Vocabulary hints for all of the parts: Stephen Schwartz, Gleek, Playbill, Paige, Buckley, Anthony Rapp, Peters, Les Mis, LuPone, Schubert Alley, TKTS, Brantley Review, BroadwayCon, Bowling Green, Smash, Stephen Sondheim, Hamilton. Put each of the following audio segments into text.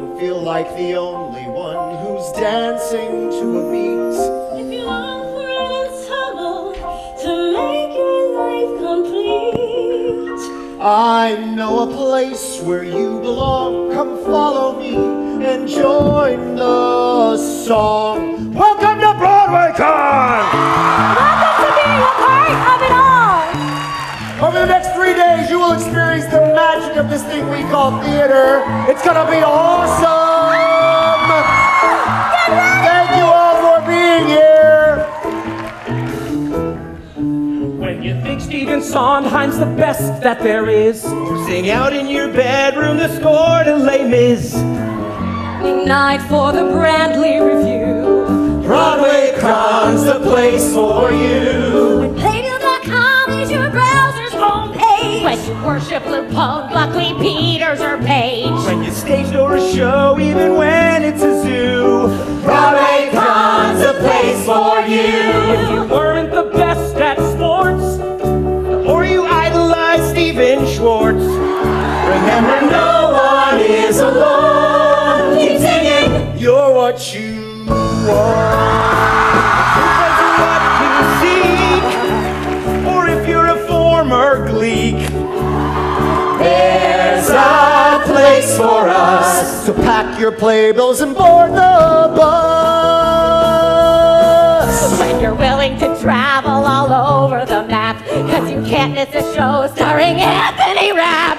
don't feel like the only one who's dancing to a beat. If you long for ensemble to make your life complete, I know a place where you belong. Come follow me and join the song. Welcome to BroadwayCon! Welcome to being a part of it all! Over the next 3 days, you will experience the magic of this thing we call theater. It's gonna be awesome! Thank you all for being here! When you think Stephen Sondheim's the best that there is, or sing out in your bedroom the score to Les Mis, ignite for the Brantley Review. BroadwayCon's the place for you. Playbill.com is your browser's homepage. When you worship LuPone, Buckley, Peters, or Paige. When you stage or a show, even when it's a zoo. BroadwayCon's the place for you. If you weren't the best at sports, or you idolize Stephen Schwartz, remember no one is alone. You're what you are, what you seek, or if you're a former Gleek, there's a place for us. So pack your playbills and board the bus. When you're willing to travel all over the map, cause you can't miss a show starring Anthony Rapp.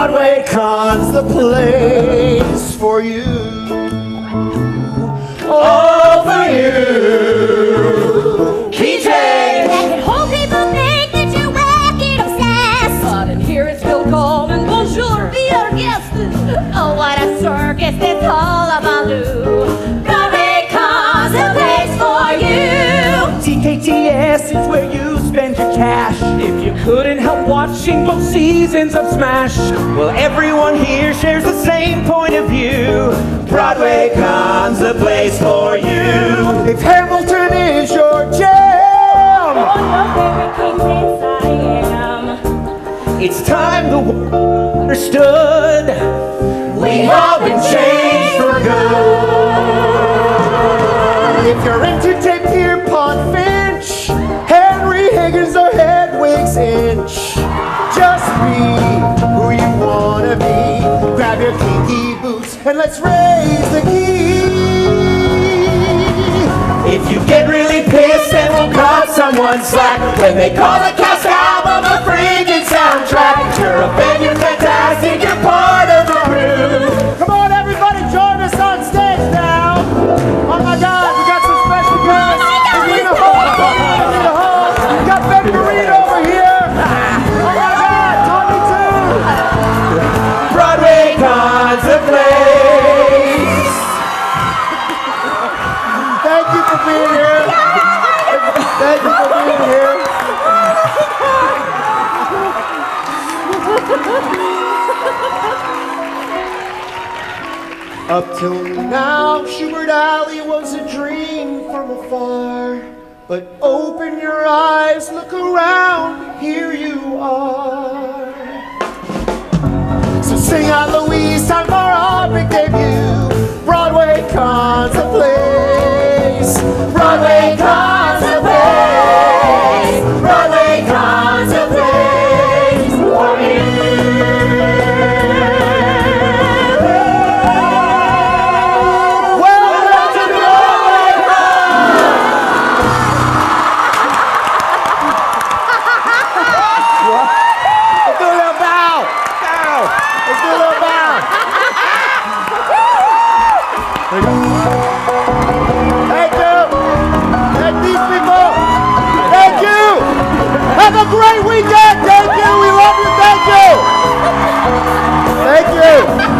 BroadwayCon's the place for you, all for you. Key change that can hold people think that you're wacky and obsessed. But in here it's Bill Coleman, bonjour, be our guest. Oh, what a circus, it's all a baloo. BroadwayCon's the place for you. TKTS is where you spend your cash. If you couldn't help watching both seasons of Smash, well, everyone here shares the same point of view. BroadwayCon's the place for you. If Hamilton is your jam, oh, no, I am. It's time the world understood. We all been changed for good. If you're into tape here, Pond Finch, Higgins or Hedwig's inch, just be who you wanna be. Grab your kinky boots and let's raise the key. If you get really pissed, then we'll cut someone slack when they call the cast album a freaking soundtrack. You're a fan, you're fantastic, you're part of the crew. Come on, everybody, join us on stage now. Oh my God, we got some special guests. Up till now, Schubert Alley was a dream from afar. But open your eyes, look around, here you are. So sing out, Louise, time for our big debut. BroadwayCon's the place. BroadwayCon's the place. BroadwayCon's the place for you. Great weekend, thank you, we love you, thank you! Thank you!